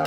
Ha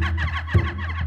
ha ha ha!